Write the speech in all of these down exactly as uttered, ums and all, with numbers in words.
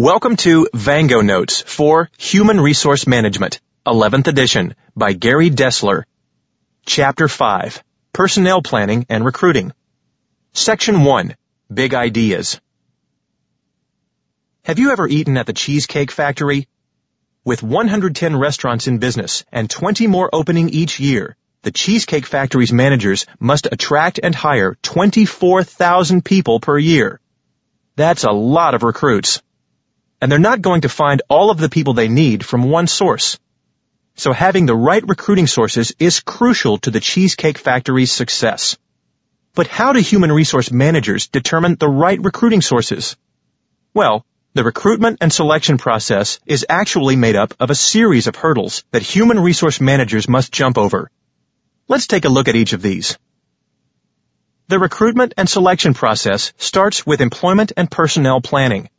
Welcome to Vango Notes for Human Resource Management, eleventh edition, by Gary Dessler. Chapter five, Personnel Planning and Recruiting. Section one, Big Ideas. Have you ever eaten at the Cheesecake Factory? With one hundred ten restaurants in business and twenty more opening each year, the Cheesecake Factory's managers must attract and hire twenty-four thousand people per year. That's a lot of recruits. And they're not going to find all of the people they need from one source. So having the right recruiting sources is crucial to the Cheesecake Factory's success. But how do human resource managers determine the right recruiting sources? Well, the recruitment and selection process is actually made up of a series of hurdles that human resource managers must jump over. Let's take a look at each of these. The recruitment and selection process starts with employment and personnel planning.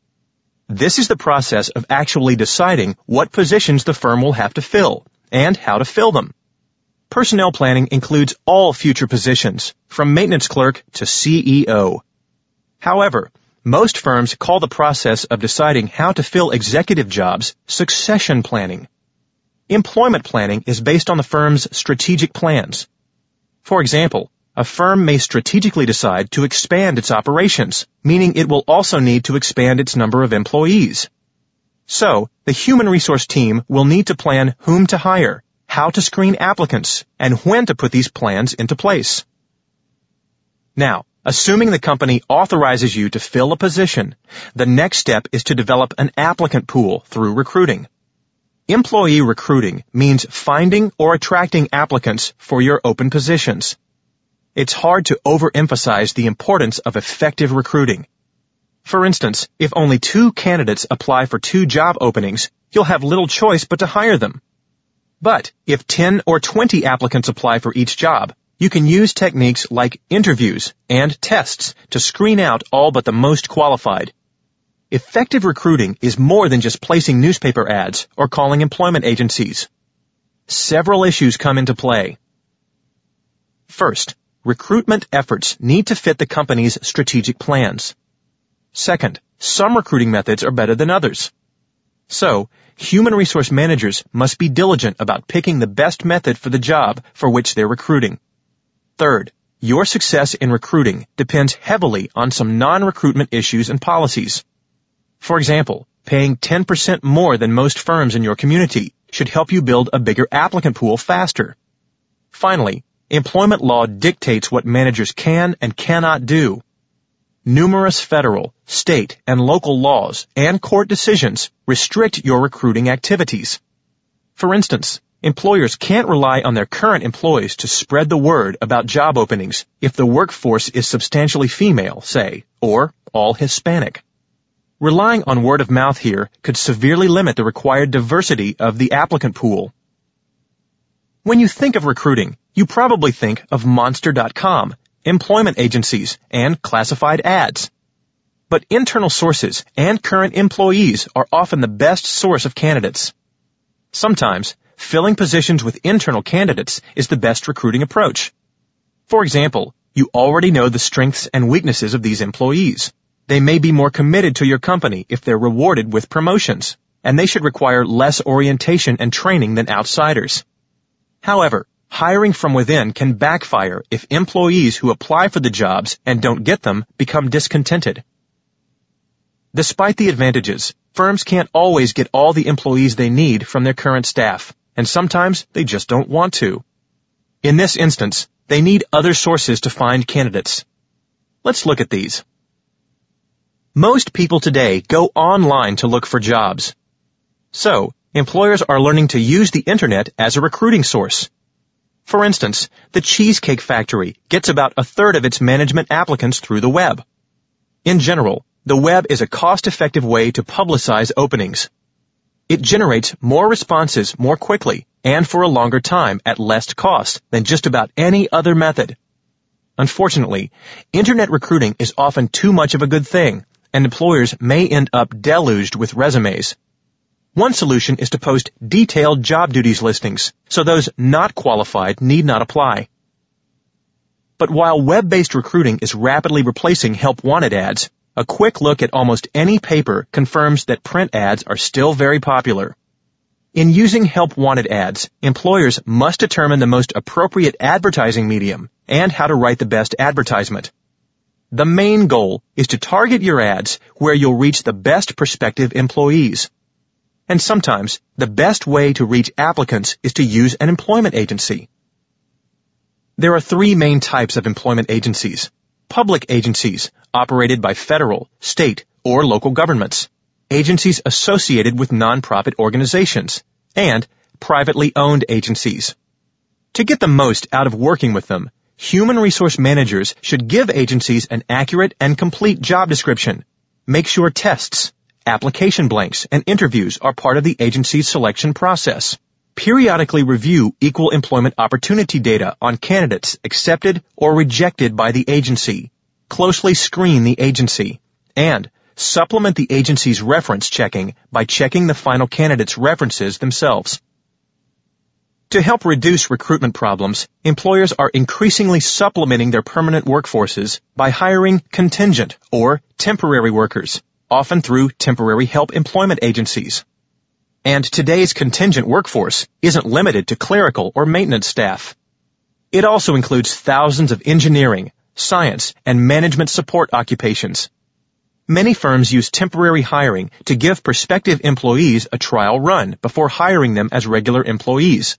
This is the process of actually deciding what positions the firm will have to fill and how to fill them. Personnel planning includes all future positions, from maintenance clerk to C E O. However, most firms call the process of deciding how to fill executive jobs succession planning. Employment planning is based on the firm's strategic plans. For example, a firm may strategically decide to expand its operations, meaning it will also need to expand its number of employees. So, the human resource team will need to plan whom to hire, how to screen applicants, and when to put these plans into place. Now, assuming the company authorizes you to fill a position, the next step is to develop an applicant pool through recruiting. Employee recruiting means finding or attracting applicants for your open positions. It's hard to overemphasize the importance of effective recruiting. For instance, if only two candidates apply for two job openings, you'll have little choice but to hire them. But if ten or twenty applicants apply for each job, you can use techniques like interviews and tests to screen out all but the most qualified. Effective recruiting is more than just placing newspaper ads or calling employment agencies. Several issues come into play. First, recruitment efforts need to fit the company's strategic plans. Second, some recruiting methods are better than others. So, human resource managers must be diligent about picking the best method for the job for which they're recruiting. Third, your success in recruiting depends heavily on some non-recruitment issues and policies. For example, paying ten percent more than most firms in your community should help you build a bigger applicant pool faster. Finally, employment law dictates what managers can and cannot do. Numerous federal, state, and local laws and court decisions restrict your recruiting activities. For instance, employers can't rely on their current employees to spread the word about job openings if the workforce is substantially female, say, or all Hispanic. Relying on word of mouth here could severely limit the required diversity of the applicant pool. When you think of recruiting, you probably think of Monster dot com, employment agencies, and classified ads. But internal sources and current employees are often the best source of candidates. Sometimes, filling positions with internal candidates is the best recruiting approach. For example, you already know the strengths and weaknesses of these employees. They may be more committed to your company if they're rewarded with promotions, and they should require less orientation and training than outsiders. However, hiring from within can backfire if employees who apply for the jobs and don't get them become discontented. Despite the advantages, firms can't always get all the employees they need from their current staff, and sometimes they just don't want to. In this instance, they need other sources to find candidates. Let's look at these. Most people today go online to look for jobs. So, employers are learning to use the internet as a recruiting source. For instance, the Cheesecake Factory gets about a third of its management applicants through the web. In general, the web is a cost-effective way to publicize openings. It generates more responses more quickly and for a longer time at less cost than just about any other method. Unfortunately, internet recruiting is often too much of a good thing, and employers may end up deluged with resumes. One solution is to post detailed job duties listings, so those not qualified need not apply. But while web-based recruiting is rapidly replacing help-wanted ads, A quick look at almost any paper confirms that print ads are still very popular. In using help wanted ads, employers must determine the most appropriate advertising medium and how to write the best advertisement. The main goal is to target your ads where you'll reach the best prospective employees. And sometimes, the best way to reach applicants is to use an employment agency. There are three main types of employment agencies. Public agencies, operated by federal, state, or local governments, agencies associated with nonprofit organizations, and privately owned agencies. To get the most out of working with them, human resource managers should give agencies an accurate and complete job description. Make sure tests, application blanks, and interviews are part of the agency's selection process. Periodically review equal employment opportunity data on candidates accepted or rejected by the agency. Closely screen the agency. And supplement the agency's reference checking by checking the final candidate's references themselves. To help reduce recruitment problems, employers are increasingly supplementing their permanent workforces by hiring contingent or temporary workers, often through temporary help employment agencies. And today's contingent workforce isn't limited to clerical or maintenance staff. It also includes thousands of engineering, science, and management support occupations. Many firms use temporary hiring to give prospective employees a trial run before hiring them as regular employees.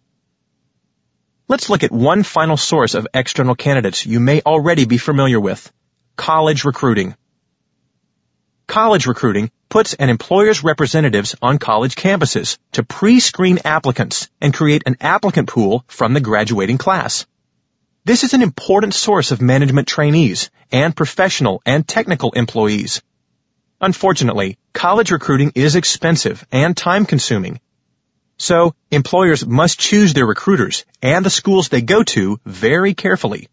Let's look at one final source of external candidates you may already be familiar with: college recruiting. College recruiting puts an employer's representatives on college campuses to pre-screen applicants and create an applicant pool from the graduating class. This is an important source of management trainees and professional and technical employees. Unfortunately, college recruiting is expensive and time-consuming. So, employers must choose their recruiters and the schools they go to very carefully.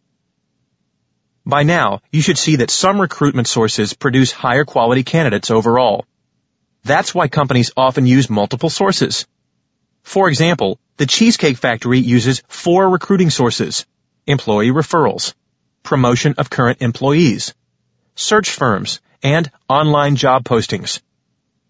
By now, you should see that some recruitment sources produce higher quality candidates overall. That's why companies often use multiple sources. For example, the Cheesecake Factory uses four recruiting sources: employee referrals, promotion of current employees, search firms, and online job postings.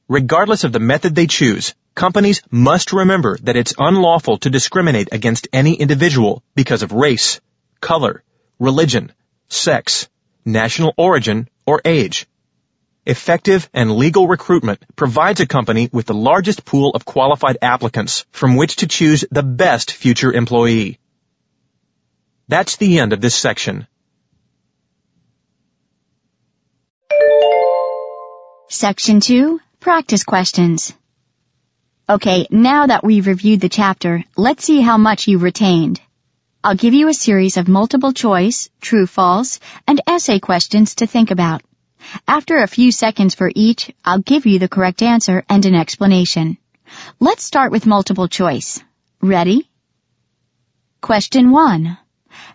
Regardless of the method they choose, companies must remember that it's unlawful to discriminate against any individual because of race, color, religion, sex, national origin, or age. Effective and legal recruitment provides a company with the largest pool of qualified applicants from which to choose the best future employee. That's the end of this section. Section two, Practice Questions. Okay, now that we've reviewed the chapter, let's see how much you retained. I'll give you a series of multiple choice, true-false, and essay questions to think about. After a few seconds for each, I'll give you the correct answer and an explanation. Let's start with multiple choice. Ready? Question one.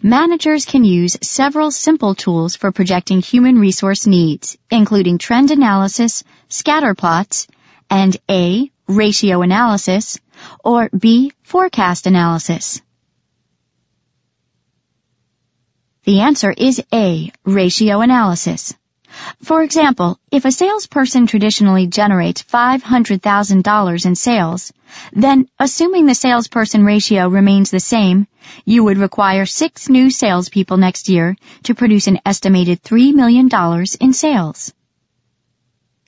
Managers can use several simple tools for projecting human resource needs, including trend analysis, scatter plots, and A, ratio analysis, or B, forecast analysis. The answer is A, ratio analysis. For example, if a salesperson traditionally generates five hundred thousand dollars in sales, then, assuming the salesperson ratio remains the same, you would require six new salespeople next year to produce an estimated three million dollars in sales.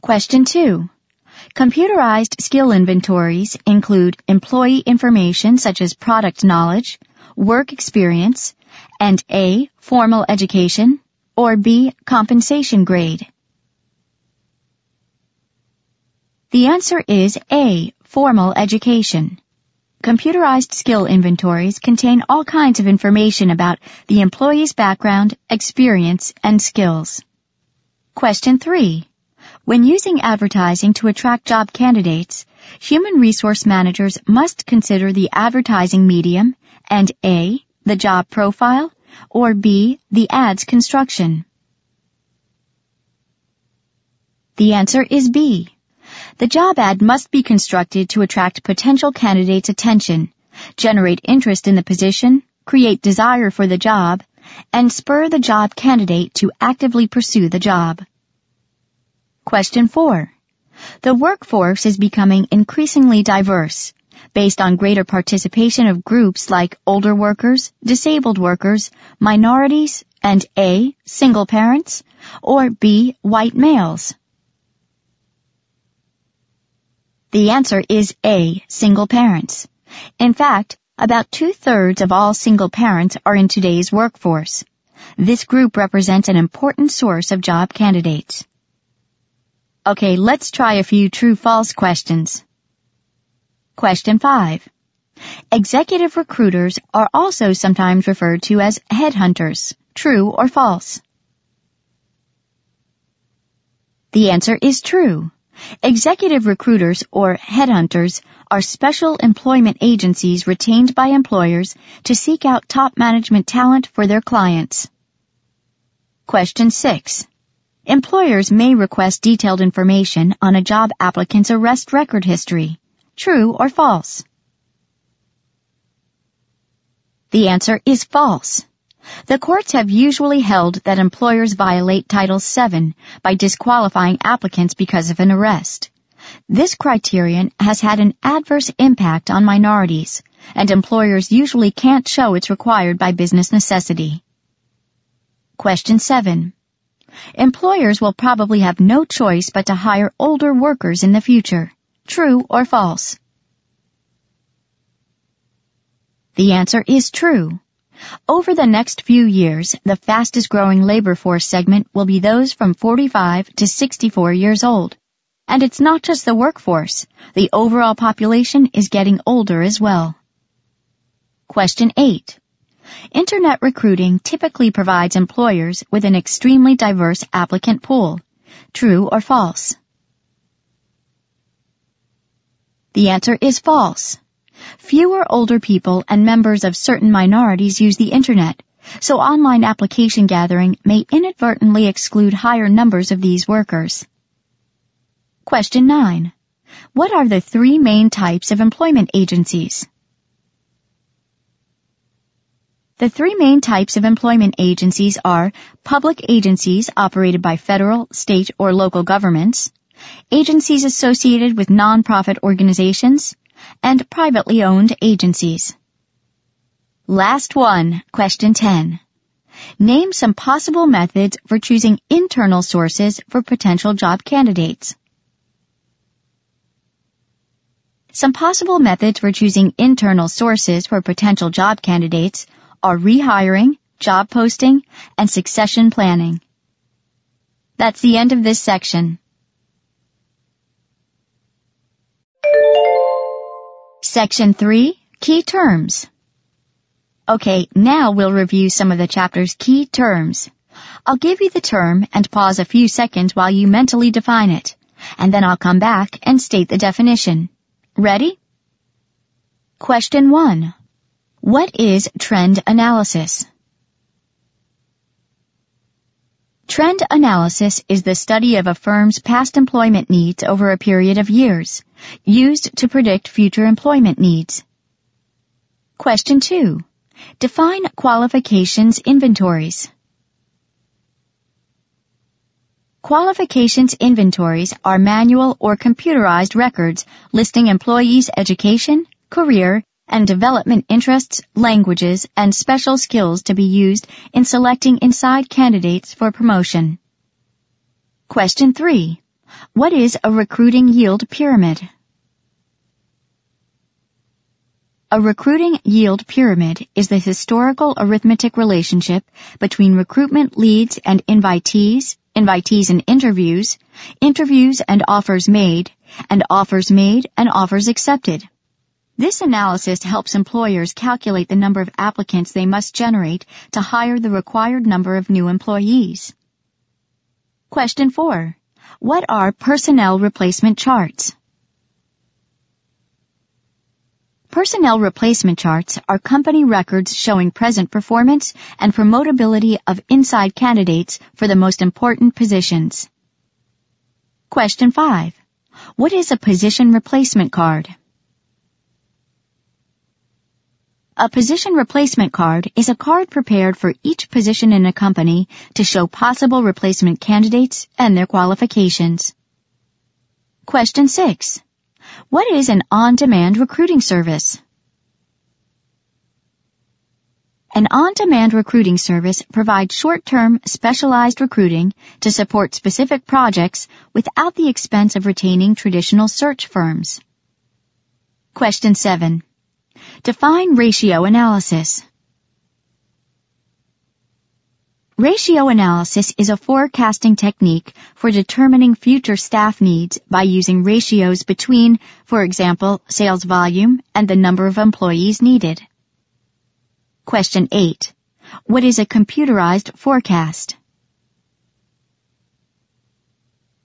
Question two. Computerized skill inventories include employee information such as product knowledge, work experience, and A, formal education, or B, compensation grade. The answer is A, formal education. Computerized skill inventories contain all kinds of information about the employee's background, experience, and skills. Question three. When using advertising to attract job candidates, human resource managers must consider the advertising medium and A, the job profile, or B, the ad's construction. The answer is B. The job ad must be constructed to attract potential candidates' attention, generate interest in the position, create desire for the job, and spur the job candidate to actively pursue the job. Question four. The workforce is becoming increasingly diverse, based on greater participation of groups like older workers, disabled workers, minorities, and A, single parents, or B, white males. The answer is A, single parents. In fact, about two-thirds of all single parents are in today's workforce. This group represents an important source of job candidates. Okay, let's try a few true-false questions. Question five. Executive recruiters are also sometimes referred to as headhunters. True or false? The answer is true. Executive recruiters, or headhunters, are special employment agencies retained by employers to seek out top management talent for their clients. Question six. Employers may request detailed information on a job applicant's arrest record history. True or false? The answer is false. The courts have usually held that employers violate Title seven by disqualifying applicants because of an arrest. This criterion has had an adverse impact on minorities, and employers usually can't show it's required by business necessity. Question seven. Employers will probably have no choice but to hire older workers in the future. True or false? The answer is true. Over the next few years, the fastest-growing labor force segment will be those from forty-five to sixty-four years old. And it's not just the workforce. The overall population is getting older as well. Question eight. Internet recruiting typically provides employers with an extremely diverse applicant pool. True or false? The answer is false. Fewer older people and members of certain minorities use the Internet, so online application gathering may inadvertently exclude higher numbers of these workers. Question nine. What are the three main types of employment agencies? The three main types of employment agencies are public agencies operated by federal, state, or local governments, agencies associated with nonprofit organizations, and privately owned agencies. Last one, question ten. Name some possible methods for choosing internal sources for potential job candidates. Some possible methods for choosing internal sources for potential job candidates are rehiring, job posting, and succession planning. That's the end of this section. Section three, Key Terms. Okay, now we'll review some of the chapter's key terms. I'll give you the term and pause a few seconds while you mentally define it, and then I'll come back and state the definition. Ready? Question one. What is trend analysis? Trend analysis is the study of a firm's past employment needs over a period of years, used to predict future employment needs. Question two. Define qualifications inventories. Qualifications inventories are manual or computerized records listing employees' education, career, and development interests, languages, and special skills to be used in selecting inside candidates for promotion. Question three. What is a recruiting yield pyramid? A recruiting yield pyramid is the historical arithmetic relationship between recruitment leads and invitees, invitees and interviews, interviews and offers made, and offers made and offers accepted. This analysis helps employers calculate the number of applicants they must generate to hire the required number of new employees. Question four. What are personnel replacement charts? Personnel replacement charts are company records showing present performance and promotability of inside candidates for the most important positions. Question five. What is a position replacement card? A position replacement card is a card prepared for each position in a company to show possible replacement candidates and their qualifications. Question six. What is an on-demand recruiting service? An on-demand recruiting service provides short-term, specialized recruiting to support specific projects without the expense of retaining traditional search firms. Question seven. Define ratio analysis. Ratio analysis is a forecasting technique for determining future staff needs by using ratios between, for example, sales volume and the number of employees needed. Question eight. What is a computerized forecast?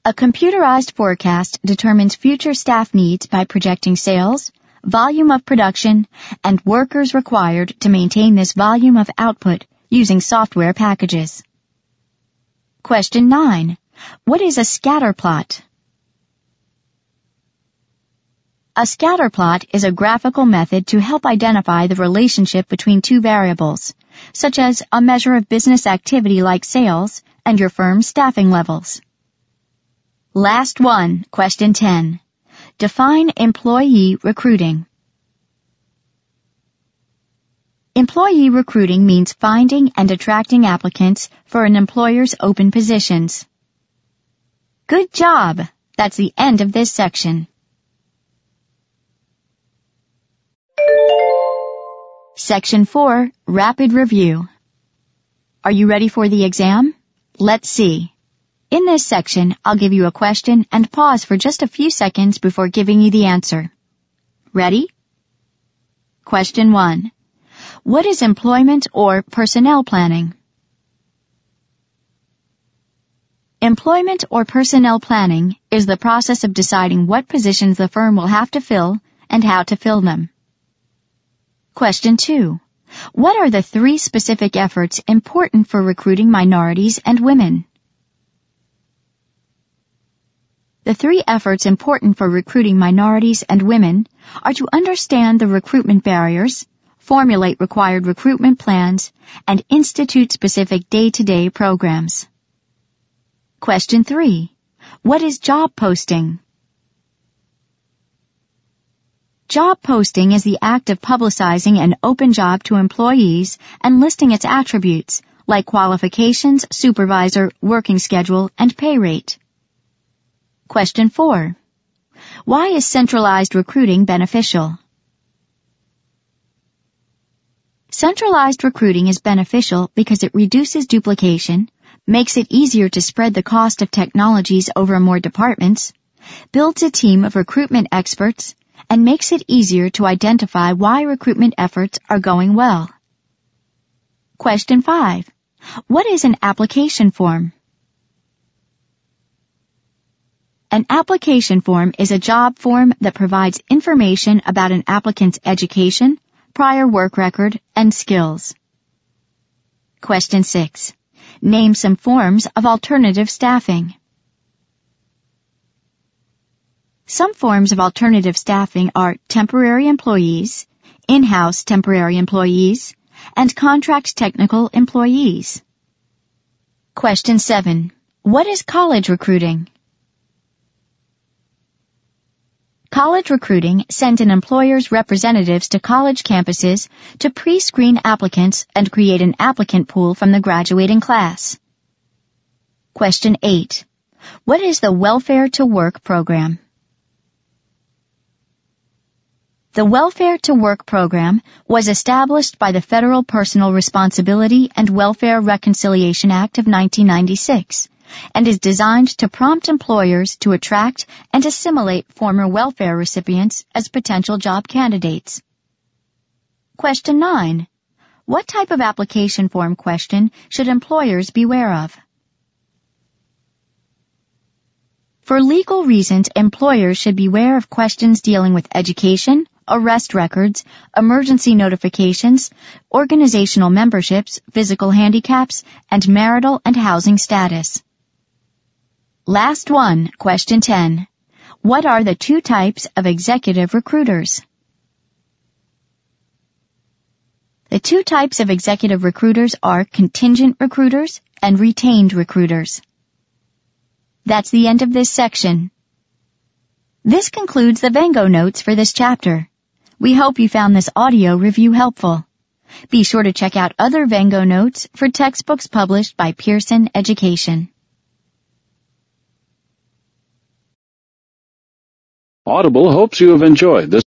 A computerized forecast determines future staff needs by projecting sales, volume of production, and workers required to maintain this volume of output using software packages. Question nine. What is a scatter plot? A scatter plot is a graphical method to help identify the relationship between two variables, such as a measure of business activity like sales and your firm's staffing levels. Last one, question ten. Define employee recruiting. Employee recruiting means finding and attracting applicants for an employer's open positions. Good job! That's the end of this section. Section four, Rapid Review. Are you ready for the exam? Let's see. In this section, I'll give you a question and pause for just a few seconds before giving you the answer. Ready? Question one. What is employment or personnel planning? Employment or personnel planning is the process of deciding what positions the firm will have to fill and how to fill them. Question two. What are the three specific efforts important for recruiting minorities and women? The three efforts important for recruiting minorities and women are to understand the recruitment barriers, formulate required recruitment plans, and institute specific day-to-day programs. Question three. What is job posting? Job posting is the act of publicizing an open job to employees and listing its attributes, like qualifications, supervisor, working schedule, and pay rate. Question four. Why is centralized recruiting beneficial? Centralized recruiting is beneficial because it reduces duplication, makes it easier to spread the cost of technologies over more departments, builds a team of recruitment experts, and makes it easier to identify why recruitment efforts are going well. Question five. What is an application form? An application form is a job form that provides information about an applicant's education, prior work record, and skills. Question six. Name some forms of alternative staffing. Some forms of alternative staffing are temporary employees, in-house temporary employees, and contract technical employees. Question seven. What is college recruiting? College recruiting sends an employer's representatives to college campuses to pre-screen applicants and create an applicant pool from the graduating class. Question eight. What is the Welfare to Work program? The Welfare to Work program was established by the Federal Personal Responsibility and Welfare Reconciliation Act of nineteen ninety-six. And is designed to prompt employers to attract and assimilate former welfare recipients as potential job candidates. Question nine. What type of application form question should employers beware of? For legal reasons, employers should beware of questions dealing with education, arrest records, emergency notifications, organizational memberships, physical handicaps, and marital and housing status. Last one, question ten. What are the two types of executive recruiters? The two types of executive recruiters are contingent recruiters and retained recruiters. That's the end of this section. This concludes the Vango Notes for this chapter. We hope you found this audio review helpful. Be sure to check out other Vango Notes for textbooks published by Pearson Education. Audible hopes you have enjoyed this.